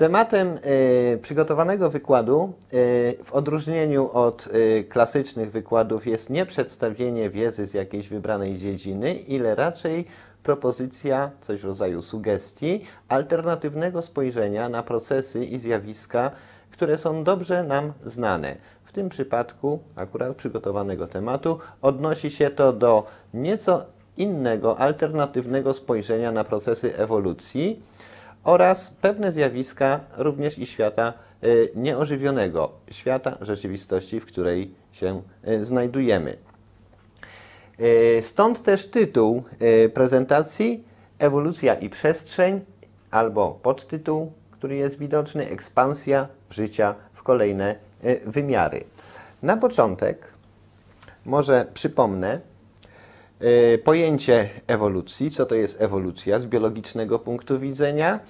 Tematem przygotowanego wykładu w odróżnieniu od klasycznych wykładów jest nie przedstawienie wiedzy z jakiejś wybranej dziedziny, ile raczej propozycja, coś w rodzaju sugestii, alternatywnego spojrzenia na procesy i zjawiska, które są dobrze nam znane. W tym przypadku akurat przygotowanego tematu odnosi się to do nieco innego, alternatywnego spojrzenia na procesy ewolucji oraz pewne zjawiska również i świata nieożywionego, świata rzeczywistości, w której się znajdujemy. Stąd też tytuł prezentacji Ewolucja i przestrzeń, albo podtytuł, który jest widoczny, Ekspansja życia w kolejne wymiary. Na początek może przypomnę pojęcie ewolucji, co to jest ewolucja z biologicznego punktu widzenia.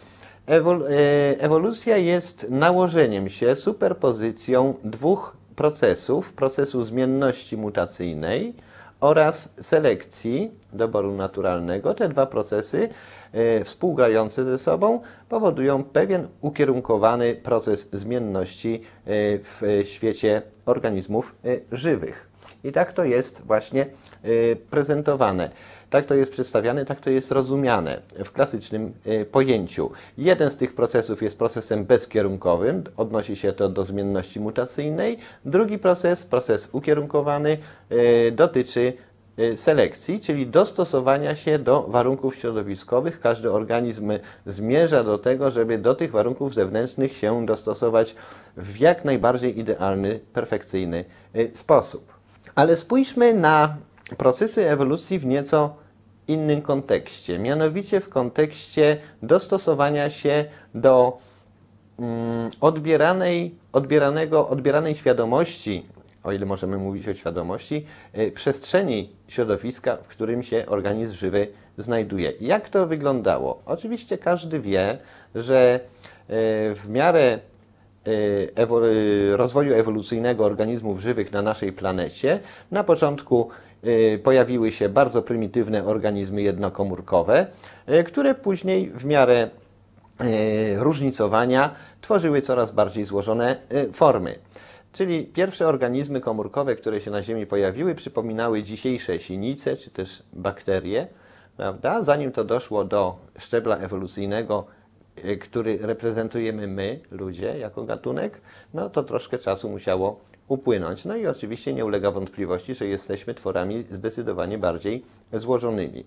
Ewolucja jest nałożeniem się, superpozycją dwóch procesów, procesu zmienności mutacyjnej oraz selekcji, doboru naturalnego. Te dwa procesy współgrające ze sobą powodują pewien ukierunkowany proces zmienności w świecie organizmów żywych. I tak to jest właśnie prezentowane, tak to jest przedstawiane, tak to jest rozumiane w klasycznym pojęciu. Jeden z tych procesów jest procesem bezkierunkowym, odnosi się to do zmienności mutacyjnej. Drugi proces, proces ukierunkowany, dotyczy selekcji, czyli dostosowania się do warunków środowiskowych. Każdy organizm zmierza do tego, żeby do tych warunków zewnętrznych się dostosować w jak najbardziej idealny, perfekcyjny sposób. Ale spójrzmy na procesy ewolucji w nieco innym kontekście, mianowicie w kontekście dostosowania się do odbieranej świadomości, o ile możemy mówić o świadomości, przestrzeni środowiska, w którym się organizm żywy znajduje. Jak to wyglądało? Oczywiście każdy wie, że w miarę rozwoju ewolucyjnego organizmów żywych na naszej planecie. Na początku pojawiły się bardzo prymitywne organizmy jednokomórkowe, które później w miarę różnicowania tworzyły coraz bardziej złożone formy. Czyli pierwsze organizmy komórkowe, które się na Ziemi pojawiły, przypominały dzisiejsze sinice czy też bakterie, prawda? Zanim to doszło do szczebla ewolucyjnego, który reprezentujemy my, ludzie, jako gatunek, no to troszkę czasu musiało upłynąć. No i oczywiście nie ulega wątpliwości, że jesteśmy tworami zdecydowanie bardziej złożonymi.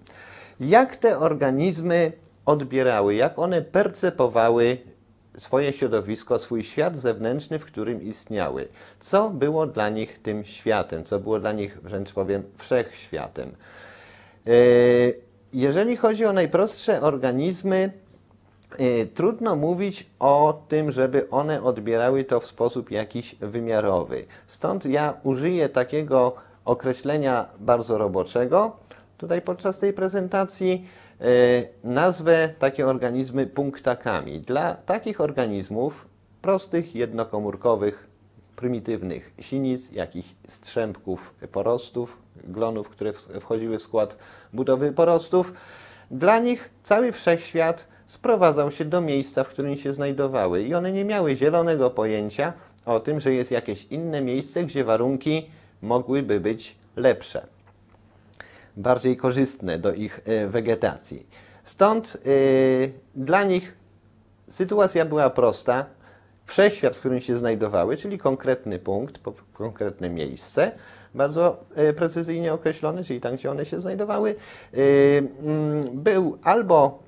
Jak te organizmy odbierały, jak one percepowały swoje środowisko, swój świat zewnętrzny, w którym istniały? Co było dla nich tym światem? Co było dla nich, wręcz powiem, wszechświatem? Jeżeli chodzi o najprostsze organizmy, trudno mówić o tym, żeby one odbierały to w sposób jakiś wymiarowy. Stąd ja użyję takiego określenia bardzo roboczego. Tutaj podczas tej prezentacji nazwę takie organizmy punktakami. Dla takich organizmów prostych, jednokomórkowych, prymitywnych sinic, jakichś strzępków porostów, glonów, które wchodziły w skład budowy porostów, dla nich cały wszechświat sprowadzał się do miejsca, w którym się znajdowały i one nie miały zielonego pojęcia o tym, że jest jakieś inne miejsce, gdzie warunki mogłyby być lepsze, bardziej korzystne do ich wegetacji. Stąd dla nich sytuacja była prosta. Wszechświat, w którym się znajdowały, czyli konkretny punkt, konkretne miejsce, bardzo precyzyjnie określone, czyli tam, gdzie one się znajdowały, był albo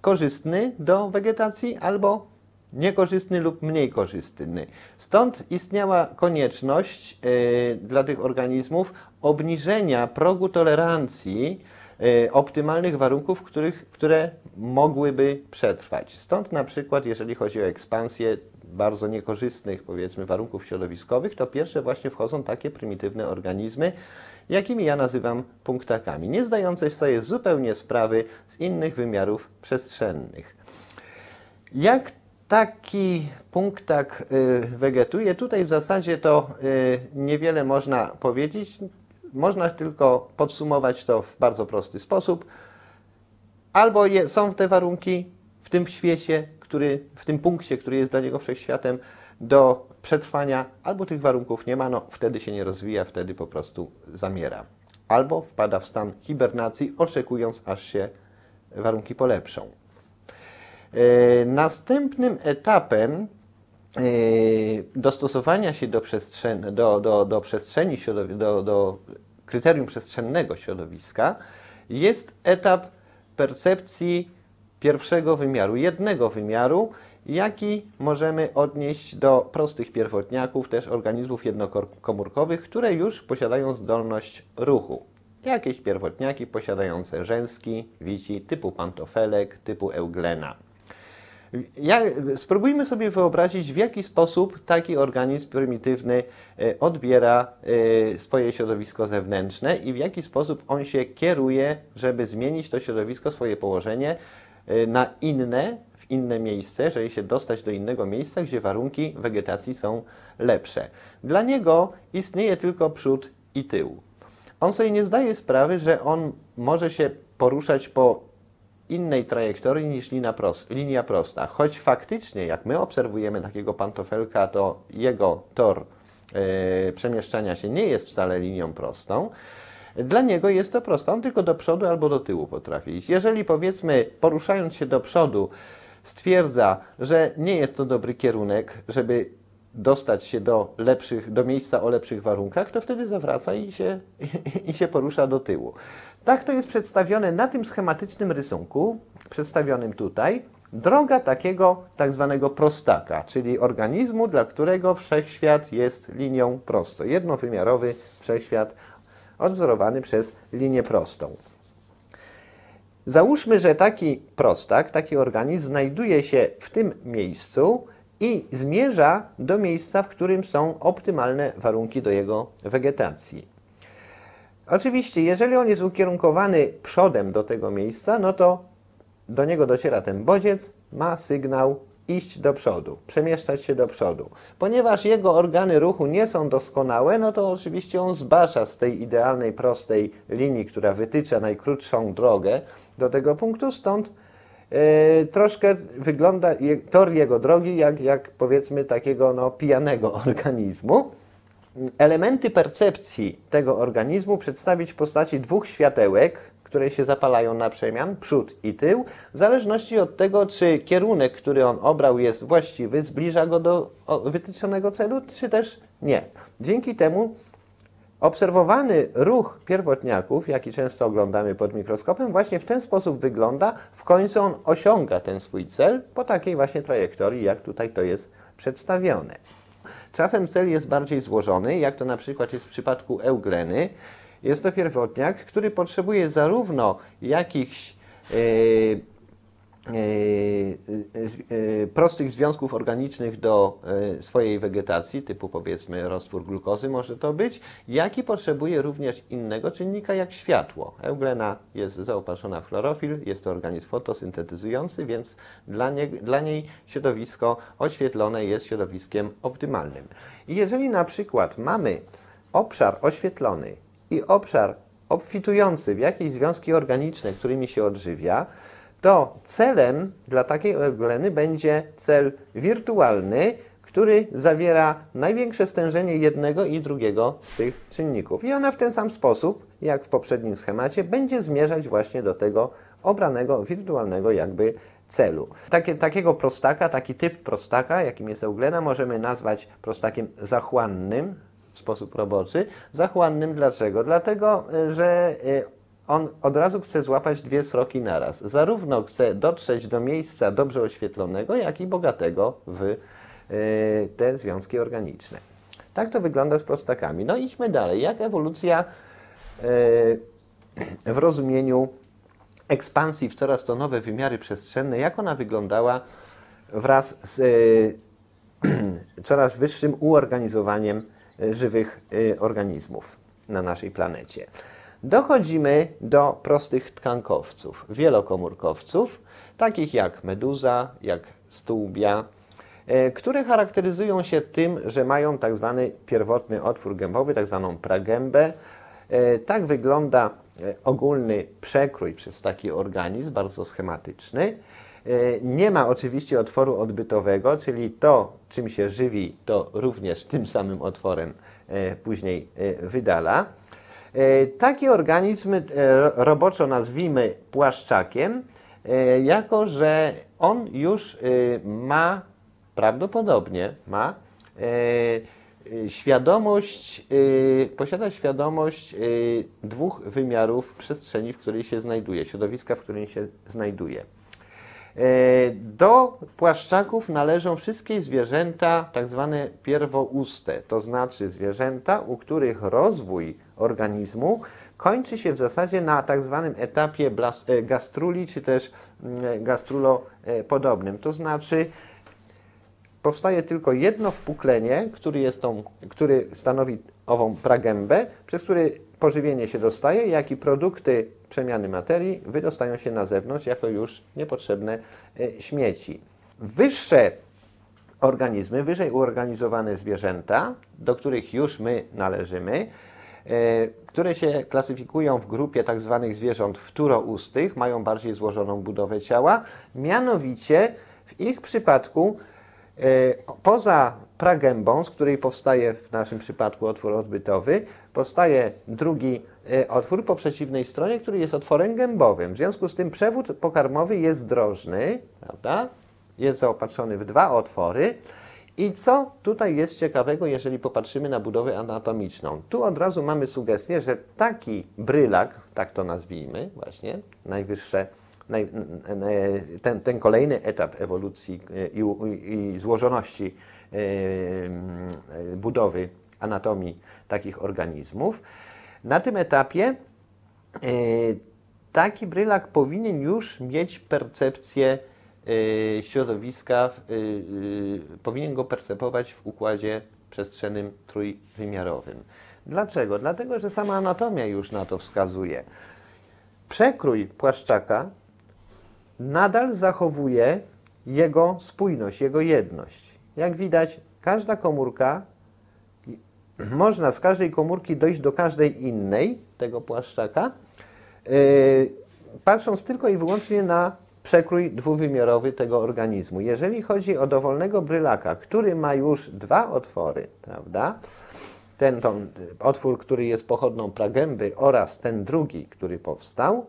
korzystny do wegetacji, albo niekorzystny lub mniej korzystny. Stąd istniała konieczność dla tych organizmów obniżenia progu tolerancji optymalnych warunków, które mogłyby przetrwać. Stąd na przykład, jeżeli chodzi o ekspansję bardzo niekorzystnych, powiedzmy, warunków środowiskowych, to pierwsze właśnie wchodzą takie prymitywne organizmy, jakimi ja nazywam punktakami, nie zdające sobie zupełnie sprawy z innych wymiarów przestrzennych. Jak taki punktak wegetuje? Tutaj w zasadzie to niewiele można powiedzieć. Można tylko podsumować to w bardzo prosty sposób. Albo są te warunki w tym świecie, który w tym punkcie, który jest dla niego wszechświatem, do przetrwania, albo tych warunków nie ma, no wtedy się nie rozwija, wtedy po prostu zamiera. Albo wpada w stan hibernacji, oczekując, aż się warunki polepszą. Następnym etapem dostosowania się do kryterium przestrzennego środowiska jest etap percepcji pierwszego wymiaru, jednego wymiaru, jaki możemy odnieść do prostych pierwotniaków, też organizmów jednokomórkowych, które już posiadają zdolność ruchu. Jakieś pierwotniaki posiadające rzęski, wici, typu pantofelek, typu euglena. Spróbujmy sobie wyobrazić, w jaki sposób taki organizm prymitywny odbiera swoje środowisko zewnętrzne i w jaki sposób on się kieruje, żeby zmienić to środowisko, swoje położenie na inne, w inne miejsce, żeby się dostać do innego miejsca, gdzie warunki wegetacji są lepsze. Dla niego istnieje tylko przód i tył. On sobie nie zdaje sprawy, że on może się poruszać po innej trajektorii niż linia prosta. Choć faktycznie, jak my obserwujemy takiego pantofelka, to jego tor przemieszczania się nie jest wcale linią prostą. Dla niego jest to proste. On tylko do przodu albo do tyłu potrafi iść. Jeżeli, powiedzmy, poruszając się do przodu, stwierdza, że nie jest to dobry kierunek, żeby dostać się do miejsca o lepszych warunkach, to wtedy zawraca i się porusza do tyłu. Tak to jest przedstawione na tym schematycznym rysunku, przedstawionym tutaj, droga takiego tak zwanego prostaka, czyli organizmu, dla którego wszechświat jest linią prostą. Jednowymiarowy wszechświat odwzorowany przez linię prostą. Załóżmy, że taki prostak, taki organizm znajduje się w tym miejscu i zmierza do miejsca, w którym są optymalne warunki do jego wegetacji. Oczywiście, jeżeli on jest ukierunkowany przodem do tego miejsca, no to do niego dociera ten bodziec, ma sygnał iść do przodu, przemieszczać się do przodu. Ponieważ jego organy ruchu nie są doskonałe, no to oczywiście on zbasza z tej idealnej, prostej linii, która wytycza najkrótszą drogę do tego punktu, stąd troszkę wygląda tor jego drogi jak powiedzmy takiego pijanego organizmu. Elementy percepcji tego organizmu przedstawić w postaci dwóch światełek, które się zapalają na przemian, przód i tył, w zależności od tego, czy kierunek, który on obrał, jest właściwy, zbliża go do wytyczonego celu, czy też nie. Dzięki temu obserwowany ruch pierwotniaków, jaki często oglądamy pod mikroskopem, właśnie w ten sposób wygląda. W końcu on osiąga ten swój cel po takiej właśnie trajektorii, jak tutaj to jest przedstawione. Czasem cel jest bardziej złożony, jak to na przykład jest w przypadku eugleny. Jest to pierwotniak, który potrzebuje zarówno jakichś prostych związków organicznych do swojej wegetacji, typu powiedzmy roztwór glukozy może to być, jak i potrzebuje również innego czynnika jak światło. Euglena jest zaopatrzona w chlorofil, jest to organizm fotosyntetyzujący, więc dla niej środowisko oświetlone jest środowiskiem optymalnym. I jeżeli na przykład mamy obszar oświetlony i obszar obfitujący w jakieś związki organiczne, którymi się odżywia, to celem dla takiej eugleny będzie cel wirtualny, który zawiera największe stężenie jednego i drugiego z tych czynników. I ona w ten sam sposób, jak w poprzednim schemacie, będzie zmierzać właśnie do tego obranego, wirtualnego jakby celu. Takiego prostaka, taki typ prostaka, jakim jest euglena, możemy nazwać prostakiem zachłannym w sposób roboczy. Zachłannym dlaczego? Dlatego, że on od razu chce złapać dwie sroki naraz. Zarówno chce dotrzeć do miejsca dobrze oświetlonego, jak i bogatego w te związki organiczne. Tak to wygląda z prostakami. No idźmy dalej. Jak ewolucja w rozumieniu ekspansji w coraz to nowe wymiary przestrzenne, jak ona wyglądała wraz z coraz wyższym uorganizowaniem żywych organizmów na naszej planecie. Dochodzimy do prostych tkankowców, wielokomórkowców, takich jak meduza, jak stółbia, które charakteryzują się tym, że mają tak zwany pierwotny otwór gębowy, tak zwaną pragębę. Tak wygląda ogólny przekrój przez taki organizm, bardzo schematyczny. Nie ma oczywiście otworu odbytowego, czyli to, czym się żywi, to również tym samym otworem później wydala. Taki organizm roboczo nazwijmy płaszczakiem, jako że on już ma, prawdopodobnie ma, świadomość, posiada świadomość dwóch wymiarów przestrzeni, w której się znajduje, środowiska, w którym się znajduje. Do płaszczaków należą wszystkie zwierzęta tak zwane pierwouste, to znaczy zwierzęta, u których rozwój organizmu kończy się w zasadzie na tak zwanym etapie gastruli, czy też gastrulopodobnym, to znaczy powstaje tylko jedno wpuklenie, który stanowi ową pragębę, przez który pożywienie się dostaje, jak i produkty przemiany materii wydostają się na zewnątrz jako już niepotrzebne śmieci. Wyższe organizmy, wyżej uorganizowane zwierzęta, do których już my należymy, które się klasyfikują w grupie tak zwanych zwierząt wtóroustych, mają bardziej złożoną budowę ciała, mianowicie w ich przypadku poza pragębą, z której powstaje w naszym przypadku otwór odbytowy, powstaje drugi otwór po przeciwnej stronie, który jest otworem gębowym. W związku z tym przewód pokarmowy jest drożny, prawda? Jest zaopatrzony w dwa otwory. I co tutaj jest ciekawego, jeżeli popatrzymy na budowę anatomiczną? Tu od razu mamy sugestię, że taki brylak, tak to nazwijmy, właśnie, ten kolejny etap ewolucji i złożoności budowy anatomii takich organizmów. Na tym etapie taki brylak powinien już mieć percepcję środowiska, powinien go percepować w układzie przestrzennym trójwymiarowym. Dlaczego? Dlatego, że sama anatomia już na to wskazuje. Przekrój płaszczaka nadal zachowuje jego spójność, jego jedność. Jak widać, każda komórka, można z każdej komórki dojść do każdej innej tego płaszczaka, patrząc tylko i wyłącznie na przekrój dwuwymiarowy tego organizmu. Jeżeli chodzi o dowolnego brylaka, który ma już dwa otwory, prawda? Ten otwór, który jest pochodną pragęby oraz ten drugi, który powstał,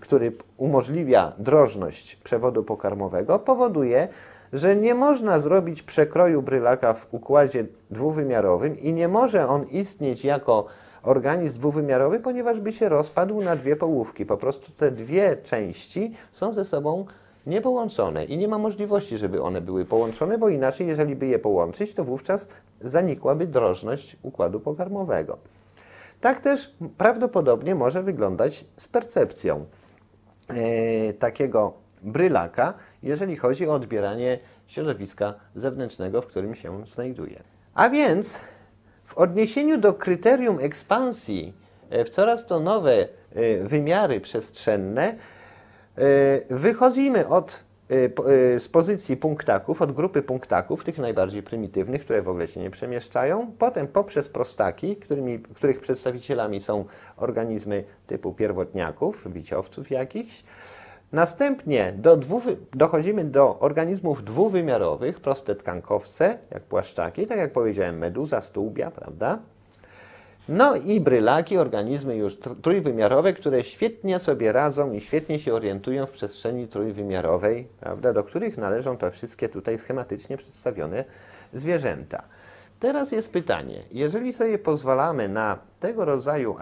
który umożliwia drożność przewodu pokarmowego, powoduje, że nie można zrobić przekroju brylaka w układzie dwuwymiarowym i nie może on istnieć jako organizm dwuwymiarowy, ponieważ by się rozpadł na dwie połówki. Po prostu te dwie części są ze sobą niepołączone i nie ma możliwości, żeby one były połączone, bo inaczej, jeżeli by je połączyć, to wówczas zanikłaby drożność układu pokarmowego. Tak też prawdopodobnie może wyglądać z percepcją takiego brylaka, jeżeli chodzi o odbieranie środowiska zewnętrznego, w którym się znajduje. A więc w odniesieniu do kryterium ekspansji w coraz to nowe wymiary przestrzenne wychodzimy z pozycji punktaków, od grupy punktaków, tych najbardziej prymitywnych, które w ogóle się nie przemieszczają, potem poprzez prostaki, których przedstawicielami są organizmy typu pierwotniaków, wiciowców jakichś. Następnie dochodzimy do organizmów dwuwymiarowych, proste tkankowce, jak płaszczaki, tak jak powiedziałem, meduza, stłubia, prawda? No i brylaki, organizmy już trójwymiarowe, które świetnie sobie radzą i świetnie się orientują w przestrzeni trójwymiarowej, prawda, do których należą te wszystkie tutaj schematycznie przedstawione zwierzęta. Teraz jest pytanie, jeżeli sobie pozwalamy na tego rodzaju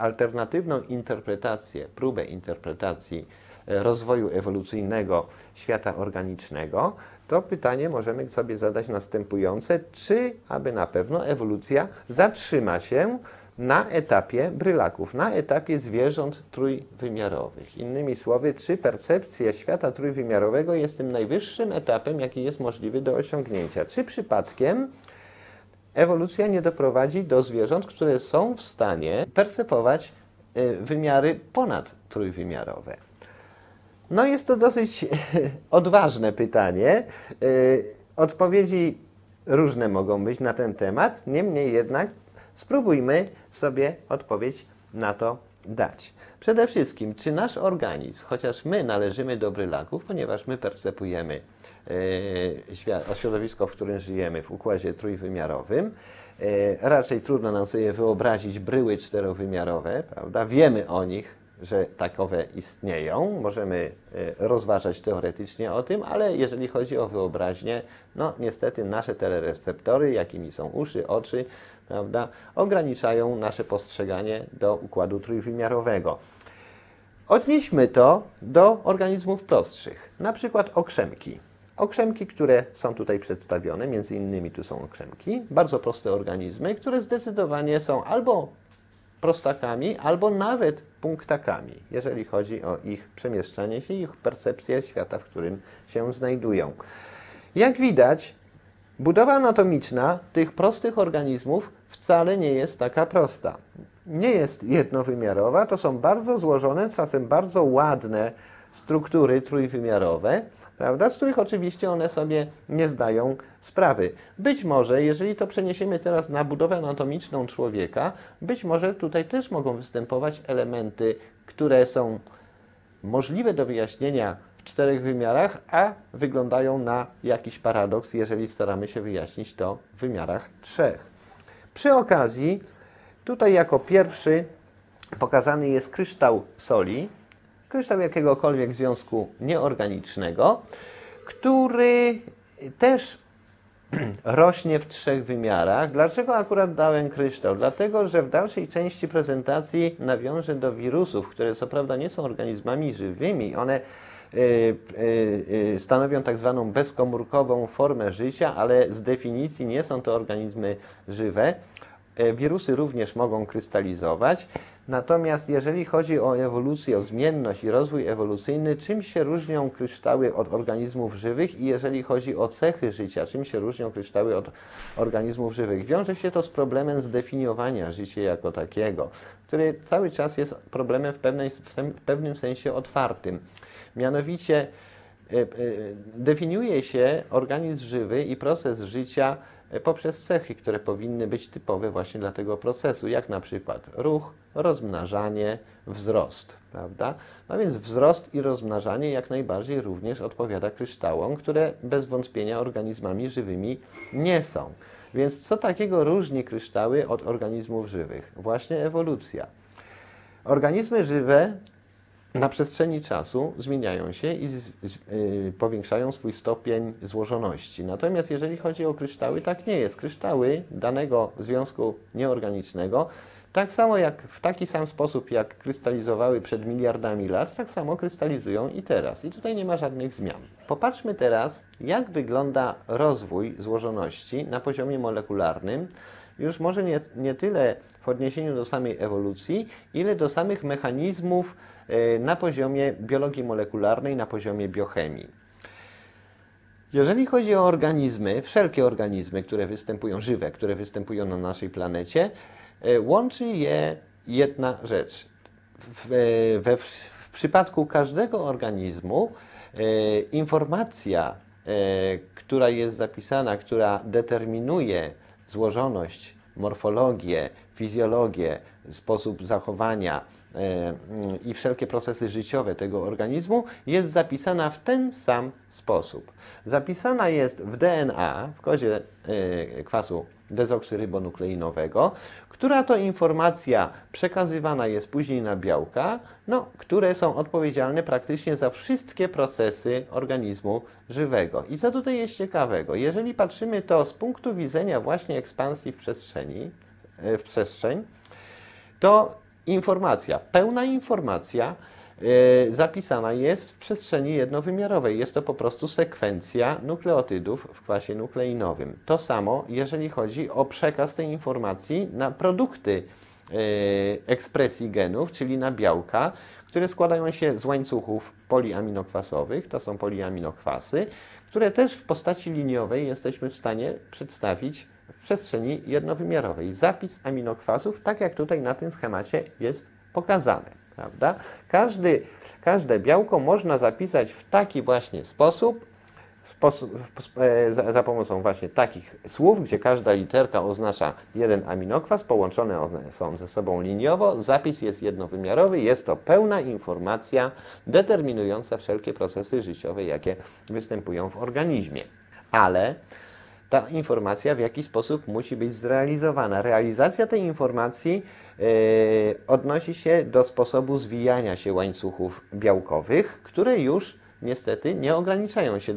alternatywną interpretację, próbę interpretacji rozwoju ewolucyjnego świata organicznego, to pytanie możemy sobie zadać następujące, czy aby na pewno ewolucja zatrzyma się na etapie brylaków, na etapie zwierząt trójwymiarowych. Innymi słowy, czy percepcja świata trójwymiarowego jest tym najwyższym etapem, jaki jest możliwy do osiągnięcia. Czy przypadkiem ewolucja nie doprowadzi do zwierząt, które są w stanie percepować wymiary ponad trójwymiarowe? No jest to dosyć odważne pytanie. Odpowiedzi różne mogą być na ten temat, niemniej jednak spróbujmy sobie odpowiedź na to dać? Przede wszystkim, czy nasz organizm, chociaż my należymy do brylaków, ponieważ my percepujemy środowisko, w którym żyjemy, w układzie trójwymiarowym, raczej trudno nam sobie wyobrazić bryły czterowymiarowe, prawda? Wiemy o nich, że takowe istnieją, możemy rozważać teoretycznie o tym, ale jeżeli chodzi o wyobraźnię, no niestety nasze telereceptory, jakimi są uszy, oczy, prawda, ograniczają nasze postrzeganie do układu trójwymiarowego. Odnieśmy to do organizmów prostszych, na przykład okrzemki. Okrzemki, które są tutaj przedstawione, między innymi tu są okrzemki, bardzo proste organizmy, które zdecydowanie są albo prostakami, albo nawet punktakami, jeżeli chodzi o ich przemieszczanie się i ich percepcję świata, w którym się znajdują. Jak widać, budowa anatomiczna tych prostych organizmów wcale nie jest taka prosta. Nie jest jednowymiarowa, to są bardzo złożone, czasem bardzo ładne struktury trójwymiarowe, prawda, z których oczywiście one sobie nie zdają sprawy. Być może, jeżeli to przeniesiemy teraz na budowę anatomiczną człowieka, być może tutaj też mogą występować elementy, które są możliwe do wyjaśnienia w czterech wymiarach, a wyglądają na jakiś paradoks, jeżeli staramy się wyjaśnić to w wymiarach trzech. Przy okazji, tutaj jako pierwszy pokazany jest kryształ soli, kryształ jakiegokolwiek związku nieorganicznego, który też rośnie w trzech wymiarach. Dlaczego akurat dałem kryształ? Dlatego, że w dalszej części prezentacji nawiążę do wirusów, które co prawda nie są organizmami żywymi. One stanowią tak zwaną bezkomórkową formę życia, ale z definicji nie są to organizmy żywe. Wirusy również mogą krystalizować. Natomiast jeżeli chodzi o ewolucję, o zmienność i rozwój ewolucyjny, czym się różnią kryształy od organizmów żywych i jeżeli chodzi o cechy życia, czym się różnią kryształy od organizmów żywych? Wiąże się to z problemem zdefiniowania życia jako takiego, który cały czas jest problemem w pewnym sensie otwartym. Mianowicie definiuje się organizm żywy i proces życia poprzez cechy, które powinny być typowe właśnie dla tego procesu, jak na przykład ruch, rozmnażanie, wzrost, prawda? No więc wzrost i rozmnażanie jak najbardziej również odpowiada kryształom, które bez wątpienia organizmami żywymi nie są. Więc co takiego różni kryształy od organizmów żywych? Właśnie ewolucja. Organizmy żywe na przestrzeni czasu zmieniają się i powiększają swój stopień złożoności. Natomiast jeżeli chodzi o kryształy, tak nie jest. Kryształy danego związku nieorganicznego, tak samo jak w taki sam sposób, jak krystalizowały przed miliardami lat, tak samo krystalizują i teraz. I tutaj nie ma żadnych zmian. Popatrzmy teraz, jak wygląda rozwój złożoności na poziomie molekularnym, już może nie tyle w odniesieniu do samej ewolucji, ile do samych mechanizmów na poziomie biologii molekularnej, na poziomie biochemii. Jeżeli chodzi o organizmy, wszelkie organizmy, które występują, żywe, które występują na naszej planecie, łączy je jedna rzecz. W przypadku każdego organizmu informacja, która jest zapisana, która determinuje złożoność, morfologię, fizjologię, sposób zachowania i wszelkie procesy życiowe tego organizmu jest zapisana w ten sam sposób. Zapisana jest w DNA, w kodzie kwasu dezoksyrybonukleinowego, która to informacja przekazywana jest później na białka, no, które są odpowiedzialne praktycznie za wszystkie procesy organizmu żywego. I co tutaj jest ciekawego? Jeżeli patrzymy to z punktu widzenia właśnie ekspansji w przestrzeń, to informacja, pełna informacja zapisana jest w przestrzeni jednowymiarowej. Jest to po prostu sekwencja nukleotydów w kwasie nukleinowym. To samo, jeżeli chodzi o przekaz tej informacji na produkty ekspresji genów, czyli na białka, które składają się z łańcuchów poliaminokwasowych, to są poliaminokwasy, które też w postaci liniowej jesteśmy w stanie przedstawić w przestrzeni jednowymiarowej. Zapis aminokwasów, tak jak tutaj na tym schemacie jest pokazane, prawda? Każde białko można zapisać w taki właśnie sposób, za pomocą właśnie takich słów, gdzie każda literka oznacza jeden aminokwas, połączone one są ze sobą liniowo, zapis jest jednowymiarowy, jest to pełna informacja determinująca wszelkie procesy życiowe, jakie występują w organizmie. Ale ta informacja w jakiś sposób musi być zrealizowana. Realizacja tej informacji odnosi się do sposobu zwijania się łańcuchów białkowych, które już niestety nie ograniczają się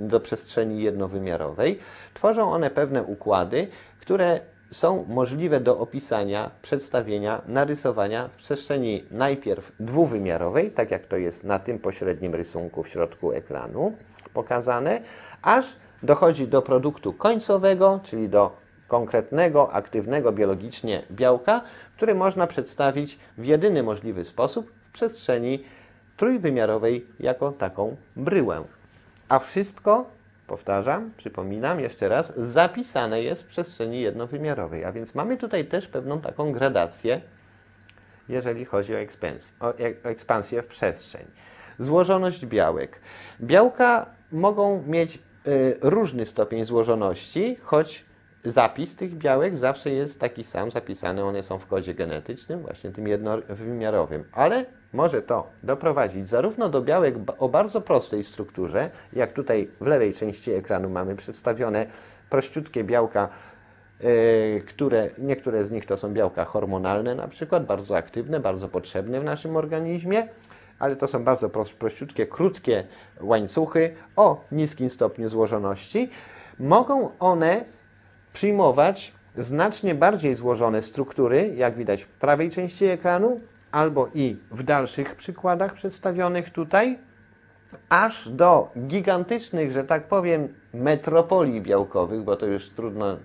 do przestrzeni jednowymiarowej. Tworzą one pewne układy, które są możliwe do opisania, przedstawienia, narysowania w przestrzeni najpierw dwuwymiarowej, tak jak to jest na tym pośrednim rysunku w środku ekranu pokazane, aż dochodzi do produktu końcowego, czyli do konkretnego, aktywnego biologicznie białka, który można przedstawić w jedyny możliwy sposób w przestrzeni trójwymiarowej jako taką bryłę. A wszystko, powtarzam, przypominam jeszcze raz, zapisane jest w przestrzeni jednowymiarowej. A więc mamy tutaj też pewną taką gradację, jeżeli chodzi o ekspansję w przestrzeń. Złożoność białek. Białka mogą mieć różny stopień złożoności, choć zapis tych białek zawsze jest taki sam, zapisane one są w kodzie genetycznym, właśnie tym jednowymiarowym, ale może to doprowadzić zarówno do białek o bardzo prostej strukturze, jak tutaj w lewej części ekranu mamy przedstawione prościutkie białka, które, niektóre z nich to są białka hormonalne na przykład, bardzo aktywne, bardzo potrzebne w naszym organizmie, ale to są bardzo prościutkie, krótkie łańcuchy o niskim stopniu złożoności. Mogą one przyjmować znacznie bardziej złożone struktury, jak widać w prawej części ekranu, albo i w dalszych przykładach przedstawionych tutaj, aż do gigantycznych, że tak powiem, metropolii białkowych, bo to już trudno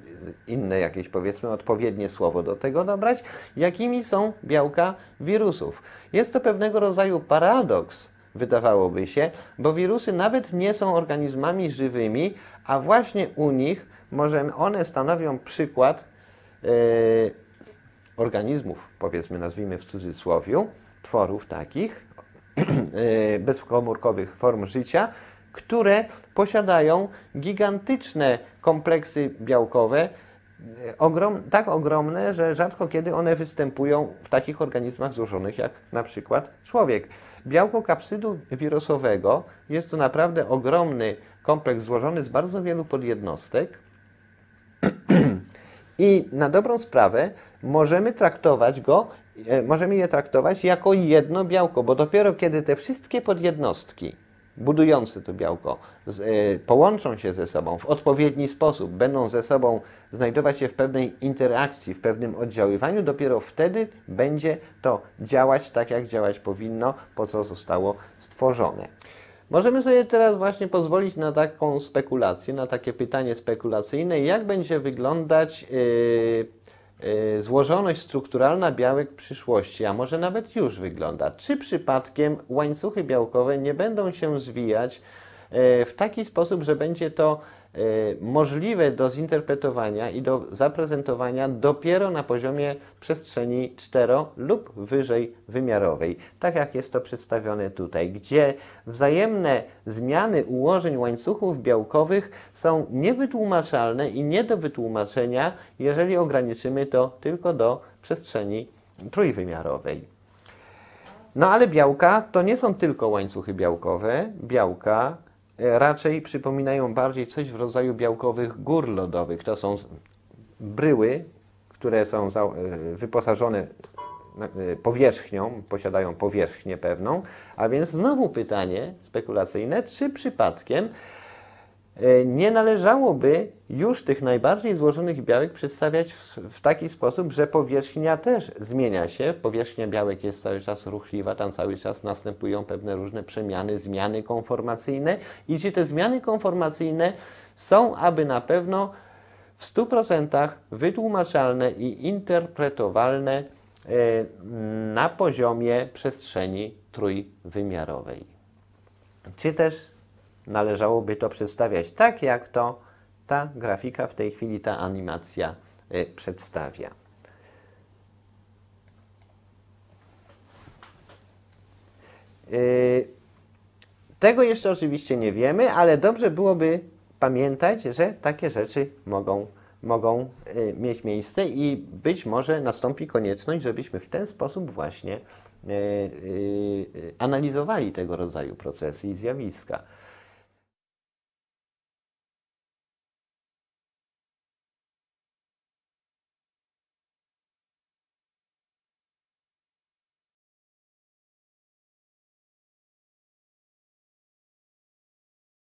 inne jakieś, powiedzmy, odpowiednie słowo do tego dobrać, jakimi są białka wirusów. Jest to pewnego rodzaju paradoks, wydawałoby się, bo wirusy nawet nie są organizmami żywymi, a właśnie u nich może one stanowią przykład organizmów, powiedzmy, nazwijmy w cudzysłowiu, tworów takich bezkomórkowych form życia, które posiadają gigantyczne kompleksy białkowe, tak ogromne, że rzadko kiedy one występują w takich organizmach złożonych jak na przykład człowiek. Białko kapsydu wirusowego jest to naprawdę ogromny kompleks złożony z bardzo wielu podjednostek i na dobrą sprawę możemy je traktować jako jedno białko, bo dopiero kiedy te wszystkie podjednostki budujące to białko połączą się ze sobą w odpowiedni sposób, będą ze sobą znajdować się w pewnej interakcji, w pewnym oddziaływaniu, dopiero wtedy będzie to działać tak, jak działać powinno, po co zostało stworzone. Możemy sobie teraz właśnie pozwolić na taką spekulację, na takie pytanie spekulacyjne, jak będzie wyglądać złożoność strukturalna białek w przyszłości, a może nawet już wygląda. Czy przypadkiem łańcuchy białkowe nie będą się zwijać w taki sposób, że będzie to możliwe do zinterpretowania i do zaprezentowania dopiero na poziomie przestrzeni 4 lub wyżej wymiarowej, tak jak jest to przedstawione tutaj, gdzie wzajemne zmiany ułożeń łańcuchów białkowych są niewytłumaczalne i nie do wytłumaczenia, jeżeli ograniczymy to tylko do przestrzeni trójwymiarowej. No ale białka to nie są tylko łańcuchy białkowe, białka raczej przypominają bardziej coś w rodzaju białkowych gór lodowych. To są bryły, które są wyposażone powierzchnią, posiadają powierzchnię pewną, a więc znowu pytanie spekulacyjne, czy przypadkiem nie należałoby już tych najbardziej złożonych białek przedstawiać w taki sposób, że powierzchnia też zmienia się. Powierzchnia białek jest cały czas ruchliwa, tam cały czas następują pewne różne przemiany, zmiany konformacyjne i czy te zmiany konformacyjne są aby na pewno w 100% wytłumaczalne i interpretowalne na poziomie przestrzeni trójwymiarowej. Czy też należałoby to przedstawiać tak, jak to ta grafika w tej chwili, ta animacja przedstawia. Tego jeszcze oczywiście nie wiemy, ale dobrze byłoby pamiętać, że takie rzeczy mogą mieć miejsce i być może nastąpi konieczność, żebyśmy w ten sposób właśnie analizowali tego rodzaju procesy i zjawiska.